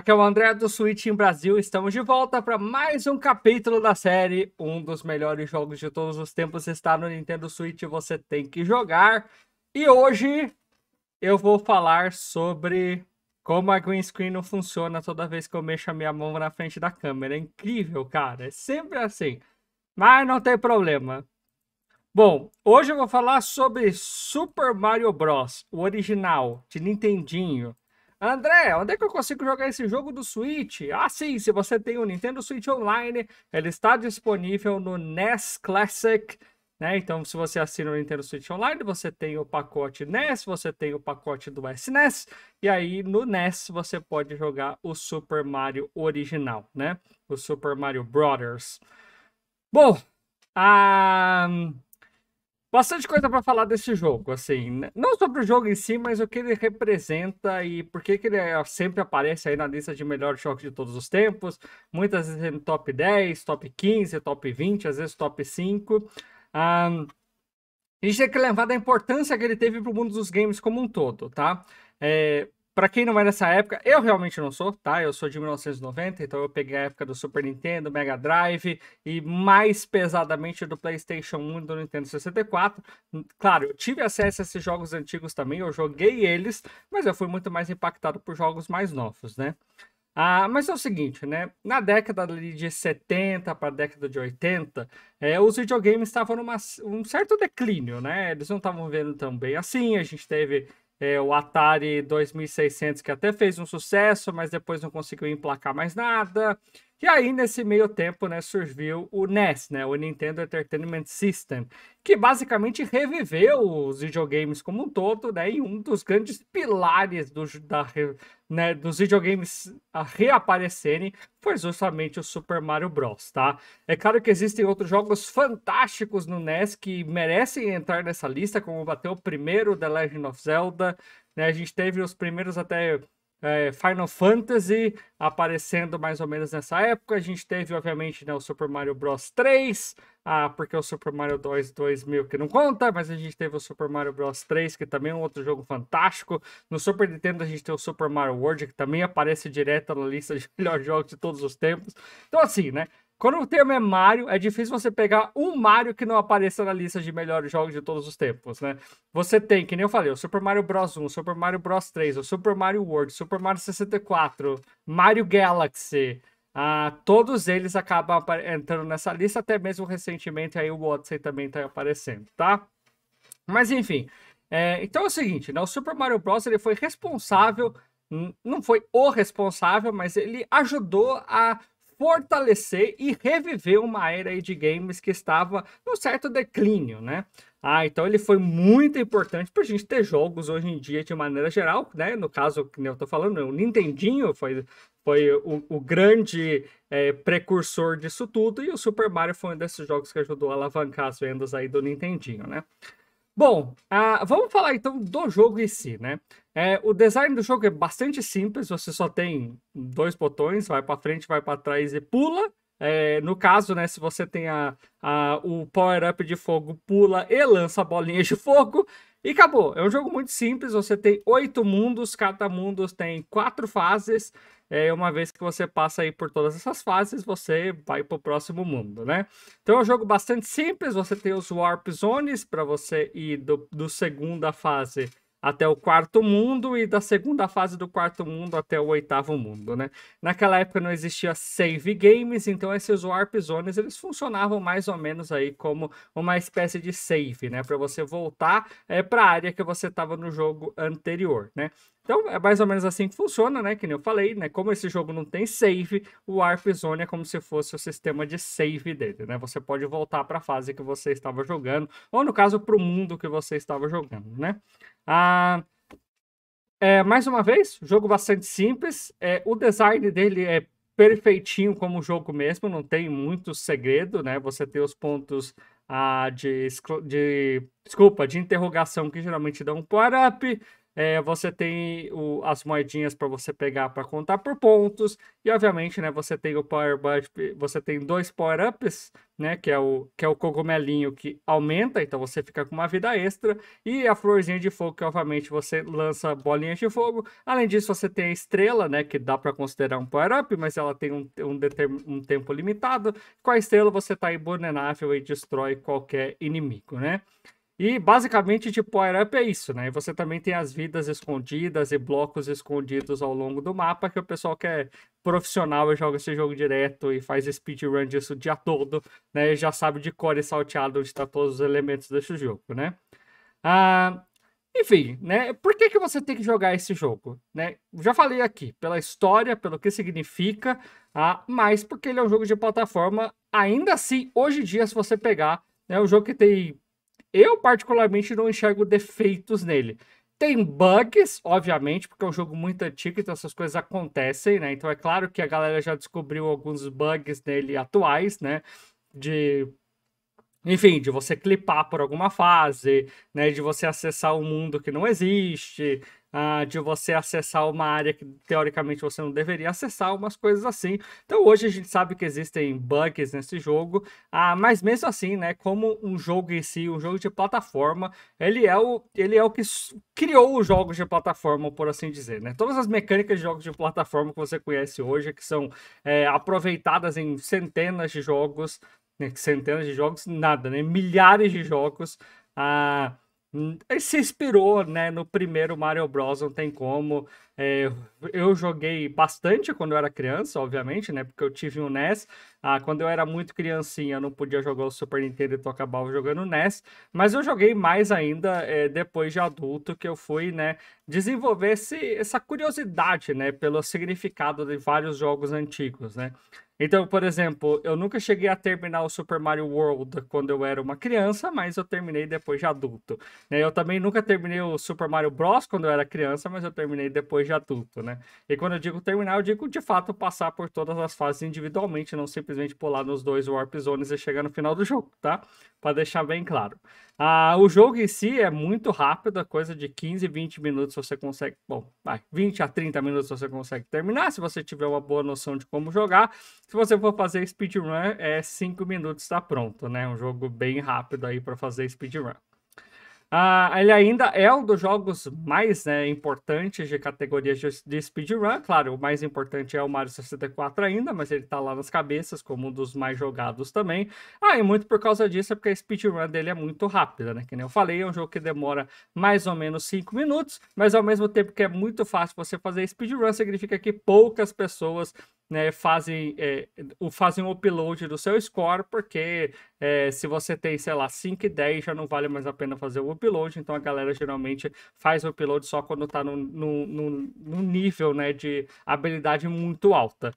Aqui é o André do Switch em Brasil, estamos de volta para mais um capítulo da série. Um dos melhores jogos de todos os tempos está no Nintendo Switch, você tem que jogar. E hoje eu vou falar sobre como a green screen não funciona toda vez que eu mexo a minha mão na frente da câmera. É incrível, cara, é sempre assim, mas não tem problema. Bom, hoje eu vou falar sobre Super Mario Bros, o original, de Nintendinho. André, onde é que eu consigo jogar esse jogo do Switch? Ah, sim, se você tem o Nintendo Switch Online, ele está disponível no NES Classic, né? Então, se você assina o Nintendo Switch Online, você tem o pacote NES, você tem o pacote do SNES, e aí no NES você pode jogar o Super Mario original, né? O Super Mario Brothers. Bom, bastante coisa para falar desse jogo, assim, não sobre o jogo em si, mas o que ele representa e por que ele sempre aparece aí na lista de melhores jogos de todos os tempos, muitas vezes no top 10, top 15, top 20, às vezes top 5. A gente tem que lembrar da importância que ele teve para o mundo dos games como um todo, tá? Para quem não é dessa época, eu realmente não sou, tá? Eu sou de 1990, então eu peguei a época do Super Nintendo, Mega Drive e mais pesadamente do PlayStation 1 e do Nintendo 64. Claro, eu tive acesso a esses jogos antigos também, eu joguei eles, mas eu fui muito mais impactado por jogos mais novos, né? Mas é o seguinte, né? Na década de 70 para a década de 80, os videogames estavam num certo declínio, né? Eles não estavam vendo tão bem assim, a gente teve... o Atari 2600, que até fez um sucesso, mas depois não conseguiu emplacar mais nada. E aí, nesse meio tempo, né, surgiu o NES, né, o Nintendo Entertainment System, que basicamente reviveu os videogames como um todo, né, e um dos grandes pilares dos videogames a reaparecerem foi justamente o Super Mario Bros, tá? É claro que existem outros jogos fantásticos no NES que merecem entrar nessa lista, como bateu o primeiro The Legend of Zelda, né, a gente teve os primeiros até... Final Fantasy aparecendo mais ou menos nessa época. A gente teve, obviamente, né, o Super Mario Bros. 3, porque o Super Mario 2000 que não conta, mas a gente teve o Super Mario Bros. 3, que também é um outro jogo fantástico. No Super Nintendo a gente tem o Super Mario World, que também aparece direto na lista de melhores jogos de todos os tempos. Então, assim, né? Quando o termo é Mario, é difícil você pegar um Mario que não apareça na lista de melhores jogos de todos os tempos, né? Você tem, que nem eu falei, o Super Mario Bros. 1, o Super Mario Bros. 3, o Super Mario World, o Super Mario 64, Mario Galaxy... todos eles acabam entrando nessa lista, até mesmo recentemente aí o Odyssey também está aparecendo, tá? Mas enfim, então é o seguinte, né? O Super Mario Bros. Ele foi responsável, não foi o responsável, mas ele ajudou a... fortalecer e reviver uma era aí de games que estava num certo declínio, né? Então ele foi muito importante para a gente ter jogos hoje em dia de maneira geral, né? No caso, que eu tô falando, o Nintendinho foi o grande precursor disso tudo, e o Super Mario foi um desses jogos que ajudou a alavancar as vendas aí do Nintendinho, né? Bom, vamos falar então do jogo em si, né? O design do jogo é bastante simples, você só tem dois botões, vai para frente, vai para trás e pula. No caso, né, se você tem o power-up de fogo, pula e lança bolinhas de fogo. E acabou, é um jogo muito simples, você tem 8 mundos, cada mundo tem 4 fases. Uma vez que você passa aí por todas essas fases, você vai para o próximo mundo, né? Então é um jogo bastante simples, você tem os Warp Zones para você ir do segunda fase até o quarto mundo e da segunda fase do quarto mundo até o oitavo mundo, né? Naquela época não existia save games, então esses Warp Zones eles funcionavam mais ou menos aí como uma espécie de save, né? Para você voltar para a área que você estava no jogo anterior, né? Então é mais ou menos assim que funciona, né? Que nem eu falei, né? Como esse jogo não tem save, o Warp Zone é como se fosse o sistema de save dele, né? Você pode voltar para a fase que você estava jogando, ou no caso, para o mundo que você estava jogando, né? Mais uma vez, jogo bastante simples. O design dele é perfeitinho como o jogo mesmo, não tem muito segredo, né? Você tem os pontos de interrogação que geralmente dão um power-up. Você tem as moedinhas para você pegar para contar por pontos. E, obviamente, né, você tem o power up, você tem dois power-ups, né, que é o cogumelinho que aumenta, então você fica com uma vida extra. E a florzinha de fogo, que, obviamente, você lança bolinhas de fogo. Além disso, você tem a estrela, né, que dá para considerar um power-up, mas ela tem um tempo limitado. Com a estrela, você está invulnerável e destrói qualquer inimigo, né? E basicamente de power-up é isso, né? E você também tem as vidas escondidas e blocos escondidos ao longo do mapa, que o pessoal que é profissional e joga esse jogo direto e faz speedrun disso o dia todo, né? E já sabe de cor e salteado onde estão todos os elementos desse jogo, né? Enfim, né? Por que você tem que jogar esse jogo, né? Já falei aqui, pela história, pelo que significa, mas porque ele é um jogo de plataforma. Ainda assim, hoje em dia, se você pegar, é um jogo que tem... Eu, particularmente, não enxergo defeitos nele. Tem bugs, obviamente, porque é um jogo muito antigo, então essas coisas acontecem, né? Então é claro que a galera já descobriu alguns bugs nele atuais, né? Enfim, de você clipar por alguma fase, né? De você acessar um mundo que não existe, de você acessar uma área que, teoricamente, você não deveria acessar, umas coisas assim. Então, hoje a gente sabe que existem bugs nesse jogo, mas mesmo assim, né, como um jogo em si, um jogo de plataforma, ele é o que criou os jogos de plataforma, por assim dizer, né? Todas as mecânicas de jogos de plataforma que você conhece hoje, que são aproveitadas em centenas de jogos, né, milhares de jogos, ele se inspirou, né, no primeiro Mario Bros. Não tem como. Eu joguei bastante quando eu era criança, obviamente, né, porque eu tive um NES. Quando eu era muito criancinha, eu não podia jogar o Super Nintendo, então eu acabava jogando o NES. Mas eu joguei mais ainda depois de adulto, que eu fui, né, desenvolver essa curiosidade, né, pelo significado de vários jogos antigos, né. Então, por exemplo, eu nunca cheguei a terminar o Super Mario World quando eu era uma criança, mas eu terminei depois de adulto, né? Eu também nunca terminei o Super Mario Bros. Quando eu era criança, mas eu terminei depois de adulto, né? E quando eu digo terminar, eu digo, de fato, passar por todas as fases individualmente, não simplesmente pular nos dois Warp Zones e chegar no final do jogo, tá? Para deixar bem claro. O jogo em si é muito rápido, a coisa de 15, 20 minutos você consegue... Bom, 20 a 30 minutos você consegue terminar, se você tiver uma boa noção de como jogar. Se você for fazer speedrun, 5 minutos tá pronto, né? Um jogo bem rápido aí para fazer speedrun. Ele ainda é um dos jogos mais, né, importantes de categorias de speedrun. Claro, o mais importante é o Mario 64 ainda, mas ele tá lá nas cabeças como um dos mais jogados também. E muito por causa disso é porque a speedrun dele é muito rápida, né? Que nem eu falei, é um jogo que demora mais ou menos 5 minutos, mas ao mesmo tempo que é muito fácil você fazer speedrun, significa que poucas pessoas... né, fazem o upload do seu score, porque se você tem, sei lá, 5 e 10, já não vale mais a pena fazer o upload, então a galera geralmente faz o upload só quando tá num nível, né, de habilidade muito alta.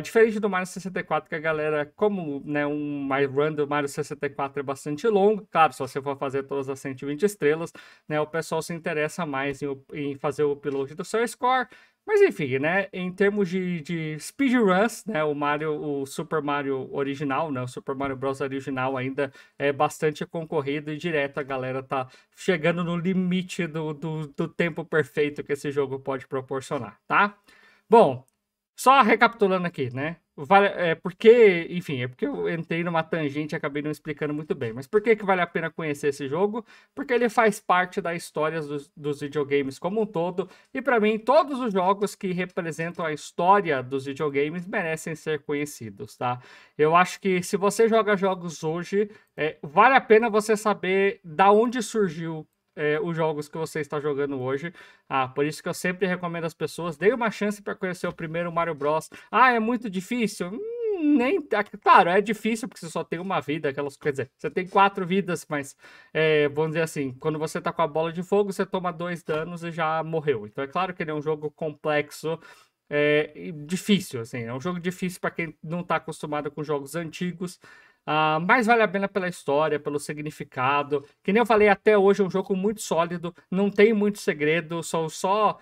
Diferente do Mario 64, que a galera, como, né, uma run do Mario 64 é bastante longo, claro, se você for fazer todas as 120 estrelas, né, o pessoal se interessa mais em fazer o upload do seu score. Mas enfim, né, em termos de speedruns, né, o Super Mario original, né, o Super Mario Bros. Original ainda é bastante concorrido e direto a galera tá chegando no limite do tempo perfeito que esse jogo pode proporcionar, tá? Bom, só recapitulando aqui, né, porque eu entrei numa tangente e acabei não explicando muito bem. Mas por que vale a pena conhecer esse jogo? Porque ele faz parte da história dos videogames como um todo. E para mim, todos os jogos que representam a história dos videogames merecem ser conhecidos, tá? Eu acho que se você joga jogos hoje, vale a pena você saber da onde surgiu os jogos que você está jogando hoje. Por isso que eu sempre recomendo às pessoas, dê uma chance para conhecer o primeiro Mario Bros. É muito difícil? Claro, é difícil porque você só tem uma vida, quer dizer, você tem 4 vidas, mas vamos dizer assim, quando você tá com a bola de fogo, você toma 2 danos e já morreu. Então é claro que ele é um jogo complexo, difícil, assim, é um jogo difícil para quem não tá acostumado com jogos antigos. Mas vale a pena pela história, pelo significado. Que nem eu falei, até hoje é um jogo muito sólido, não tem muito segredo, são só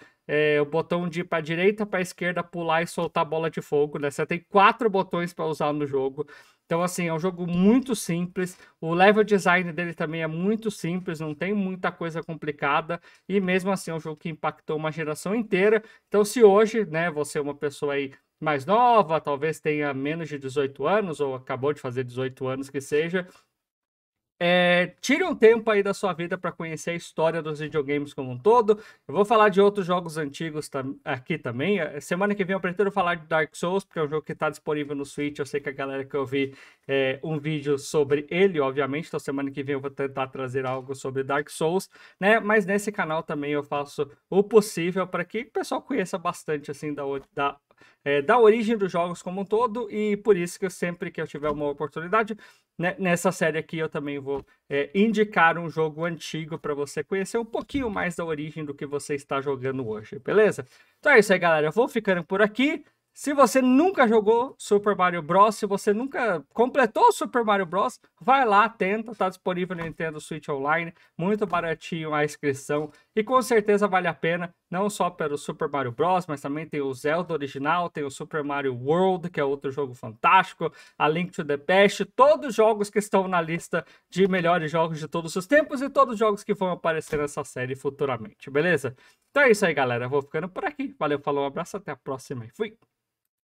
o botão de ir pra direita, pra esquerda, pular e soltar a bola de fogo, né? Você tem 4 botões para usar no jogo. Então, assim, é um jogo muito simples. O level design dele também é muito simples, não tem muita coisa complicada. E mesmo assim, é um jogo que impactou uma geração inteira. Então, se hoje, né, você é uma pessoa aí mais nova, talvez tenha menos de 18 anos, ou acabou de fazer 18 anos que seja, tire um tempo aí da sua vida para conhecer a história dos videogames como um todo. Eu vou falar de outros jogos antigos aqui também. Semana que vem eu pretendo falar de Dark Souls, porque é um jogo que está disponível no Switch. Eu sei que a galera que eu vi um vídeo sobre ele, obviamente. Então semana que vem eu vou tentar trazer algo sobre Dark Souls, né? Mas nesse canal também eu faço o possível para que o pessoal conheça bastante assim da origem dos jogos como um todo, e por isso que eu, sempre que eu tiver uma oportunidade, né, nessa série aqui eu também vou indicar um jogo antigo para você conhecer um pouquinho mais da origem do que você está jogando hoje, beleza? Então é isso aí, galera, eu vou ficando por aqui. Se você nunca jogou Super Mario Bros., se você nunca completou Super Mario Bros., vai lá, tenta, tá disponível no Nintendo Switch Online, muito baratinho a inscrição, e com certeza vale a pena, não só pelo Super Mario Bros., mas também tem o Zelda original, tem o Super Mario World, que é outro jogo fantástico, a Link to the Past, todos os jogos que estão na lista de melhores jogos de todos os tempos, e todos os jogos que vão aparecer nessa série futuramente, beleza? Então é isso aí, galera, eu vou ficando por aqui, valeu, falou, um abraço, até a próxima e fui!